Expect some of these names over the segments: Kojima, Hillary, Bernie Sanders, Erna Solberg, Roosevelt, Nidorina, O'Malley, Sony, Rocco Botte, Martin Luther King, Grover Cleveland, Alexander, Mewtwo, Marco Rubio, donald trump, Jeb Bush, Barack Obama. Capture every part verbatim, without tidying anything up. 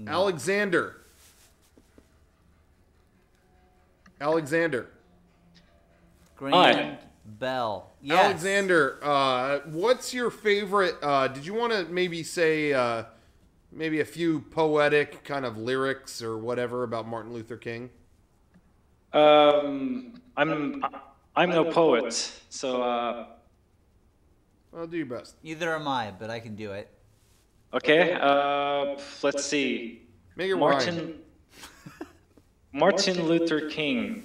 No. Alexander. Alexander. Graham Aye. Bell. Yes. Alexander, uh, what's your favorite? Uh, did you want to maybe say uh, maybe a few poetic kind of lyrics or whatever about Martin Luther King? Um, I'm I'm no poet, so uh, I'll do your best. Neither am I, but I can do it. Okay. Uh, let's see. Make it Martin. Wise. Martin, Martin Luther King.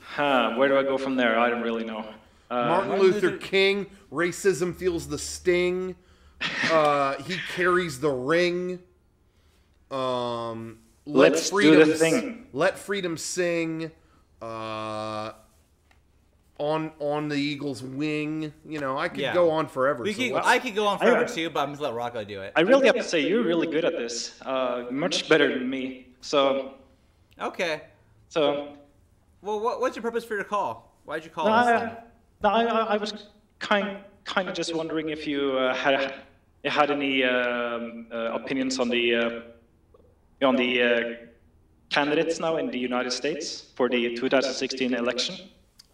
Huh, where do I go from there? I don't really know. Uh, Martin Luther King, racism feels the sting. Uh, he carries the ring. Um, let Let's freedom do the thing. Let freedom sing. Uh, on on the Eagles' wing. You know, I could yeah. go on forever. So could, I could go on forever I, too, but I'm just let Rocco do it. I really have to say you're really good at this. Uh, much better than me. So. Okay. So. Well, what, what's your purpose for your call? Why did you call no, us? I, no, I, I was kind, kind of just wondering if you uh, had had any um, uh, opinions on the uh, on the uh, candidates now in the United States for the two thousand sixteen election.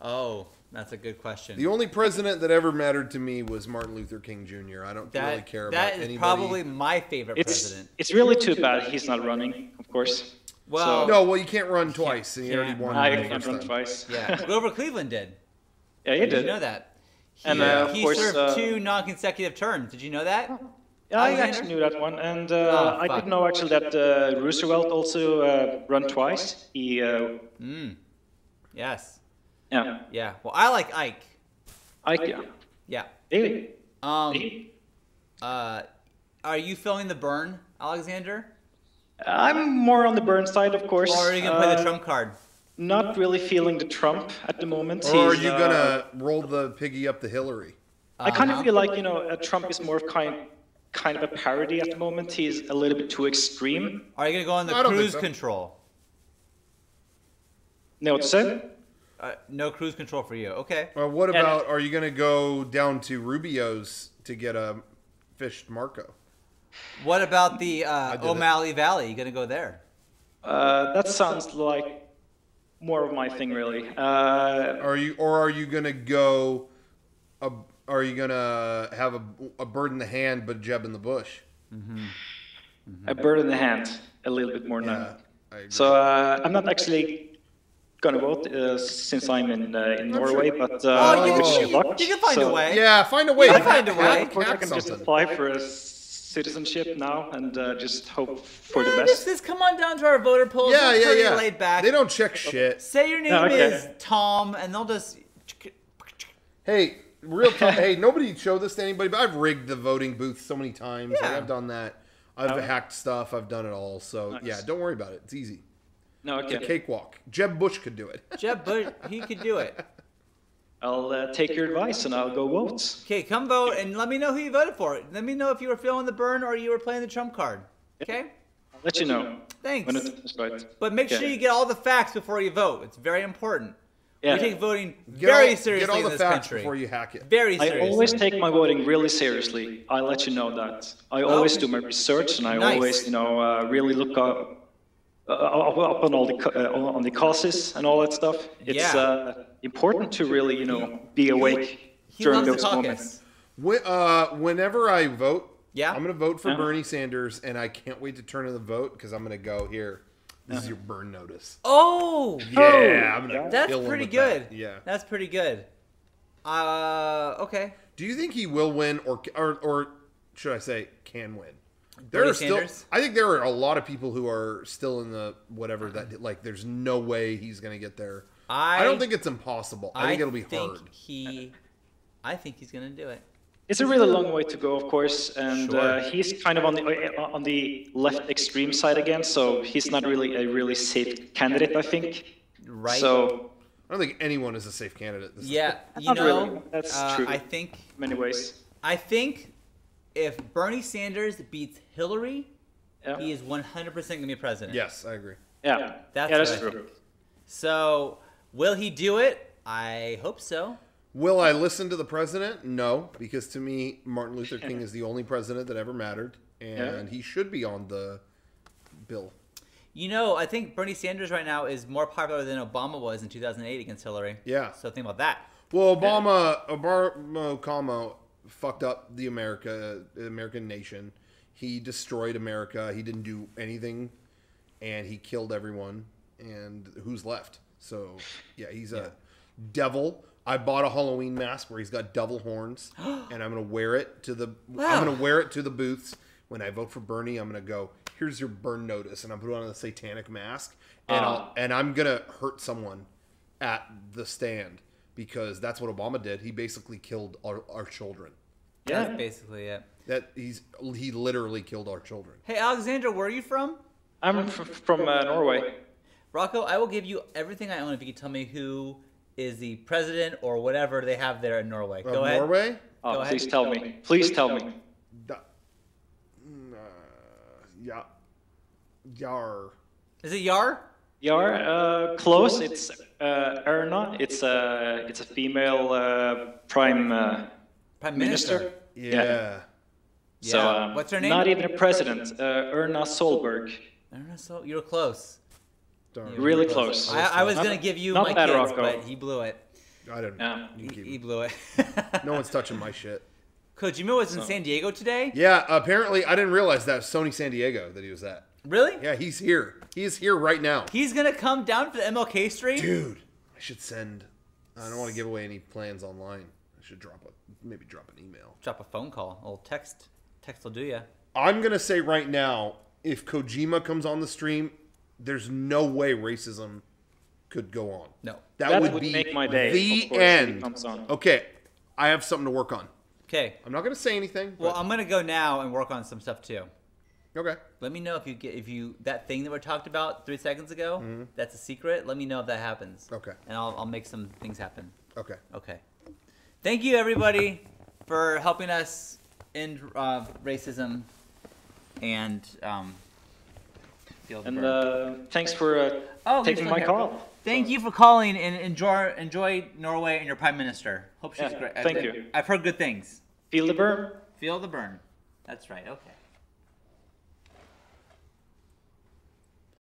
Oh, that's a good question. The only president that ever mattered to me was Martin Luther King Junior I don't that, really care about anybody. That is probably my favorite it's, president. It's really too bad he's not running, of course. Well, so, no, well, you can't run twice. And you already won. I can't run twice. Yeah, Grover Cleveland did. Yeah, he did. Did you know that? He, and uh, he course, served uh, two non-consecutive terms. Did you know that? Yeah, Alexander? I actually knew that one, and uh, oh, I didn't know actually that uh, Roosevelt also uh, run twice. He. Uh, mm. Yes. Yeah. Yeah. Well, I like Ike. Ike. Yeah. Yeah. Really? Um. Really? Uh, are you feeling the burn, Alexander? I'm more on the burn side, of course. Or are you going to uh, play the Trump card? Not really feeling the Trump at the moment. Or are you uh, going to roll the piggy up the Hillary? I kind uh-huh. of feel like, you know, uh, Trump is more of kind, kind of a parody at the moment. He's a little bit too extreme. Are you going to go on the I cruise so. control? No, what's that? Uh, no cruise control for you. Okay. Well, what about, and, are you going to go down to Rubio's to get a fished Marco? What about the uh, O'Malley it. Valley? You gonna go there? Uh, that sounds like more of my thing, really. Uh, are you, or are you gonna go? A, are you gonna have a, a bird in the hand, but Jeb in the bush? Mm-hmm. Mm-hmm. A bird in the hand, a little bit more yeah, now. So uh, I'm not actually gonna vote uh, since I'm in uh, in not Norway, sure. but uh, oh, you, you, you can find so, a way. Yeah, find a way. You can find a way. Of course, I can just apply for a. citizenship now and uh, just hope for no, the best. Just, just come on down to our voter polls. Yeah, yeah, yeah. Laid back. They don't check shit. Say your name no, okay. is Tom, and they'll just. Hey, real talk. Hey, nobody showed this to anybody, but I've rigged the voting booth so many times. Yeah. Like, I've done that. I've oh. hacked stuff. I've done it all. So nice. Yeah, don't worry about it. It's easy. No, okay. It's a cakewalk. Jeb Bush could do it. Jeb Bush, he could do it. I'll uh, take your advice and I'll go vote. Okay, come vote and let me know who you voted for. Let me know if you were feeling the burn or you were playing the Trump card. Okay? I'll let you know. Thanks. Right. But make okay. sure you get all the facts before you vote. It's very important. Yeah. We take voting get very all, seriously get all the in this facts country. Before you hack it. Very seriously. I always take my voting really seriously. I let you know that. I always oh. do my research and I nice. always, you know, uh, really look up. Uh, up on all the uh, on the causes and all that stuff. It's yeah. uh, important to really, you know, be awake he during those moments. When, uh, whenever I vote, yeah. I'm going to vote for yeah. Bernie Sanders, and I can't wait to turn in the vote because I'm going to go here. This uh-huh. is your burn notice. Oh, yeah, I'm gonna that's pretty good. That. Yeah, that's pretty good. Uh, okay. Do you think he will win, or or, or should I say, can win? There Bernie are still, Sanders? I think there are a lot of people who are still in the whatever that like. There's no way he's going to get there. I, I don't think it's impossible. I, I think it'll be think hard. He, I think he's going to do it. It's a really long way to go, of course, and sure. uh, he's kind of on the on the left extreme side again. So he's not really a really safe candidate, I think. Right. So I don't think anyone is a safe candidate. This yeah, time. you not know, really. That's uh, true. I think in many ways. I think. If Bernie Sanders beats Hillary, yeah. he is one hundred percent going to be president. Yes, I agree. Yeah, that's, yeah, that's true. So, will he do it? I hope so. Will I listen to the president? No, because to me, Martin Luther King is the only president that ever mattered, and yeah. he should be on the Bill? You know, I think Bernie Sanders right now is more popular than Obama was in two thousand eight against Hillary. Yeah. So think about that. Well, Obama, Obama, Obama fucked up the America, the American nation. He destroyed America. He didn't do anything, and he killed everyone. And who's left? So, yeah, he's a yeah. devil. I bought a Halloween mask where he's got devil horns, and I'm gonna wear it to the. Wow. I'm gonna wear it to the booths when I vote for Bernie. I'm gonna go. Here's your burn notice, and I'm putting on a satanic mask, and um. I'll, and I'm gonna hurt someone at the stand. Because that's what Obama did. He basically killed our, our children. Yeah, that's basically it. That he's he literally killed our children. Hey, Alexander, where are you from? I'm f from uh, Norway. Rocco, I will give you everything I own if you can tell me who is the president or whatever they have there in Norway. Go uh, ahead. Norway? Oh, Go please ahead. tell me. Please, please tell me. Da, uh, yeah. Yar. Is it Yar? Yar, uh, close. It's uh, Erna. It's a uh, it's a female uh, prime uh, prime minister. minister. Yeah. yeah. So um, what's her name? Not even a president. Uh, Erna Solberg. Erna Sol. You're close. Darn. You're really close. close. I, I was gonna give you Not my kids, Rocco. but he blew it. I don't know. Yeah. He, he blew it. No one's touching my shit. Kojima was in so. San Diego today. Yeah. Apparently, I didn't realize that Sony San Diego that he was at. Really? Yeah, he's here. He is here right now. He's going to come down for the M L K stream? Dude, I should send... I don't want to give away any plans online. I should drop a... Maybe drop an email. Drop a phone call. A little text. Text will do ya. I'm going to say right now, if Kojima comes on the stream, there's no way racism could go on. No. That, that would, would be make my day, the course, end. Okay, I have something to work on. Okay. I'm not going to say anything. Well, but... I'm going to go now and work on some stuff too. Okay. Let me know if you get if you that thing that we talked about three seconds ago. Mm-hmm. That's a secret. Let me know if that happens. Okay. And I'll I'll make some things happen. Okay. Okay. Thank you everybody for helping us end uh, racism and um. And uh, thanks for uh, oh, taking my call. Thank you for calling and enjoy enjoy Norway and your prime minister. Hope she's yeah, great. Thank I, you. I've heard good things. Feel the burn. Feel the burn. That's right. Okay.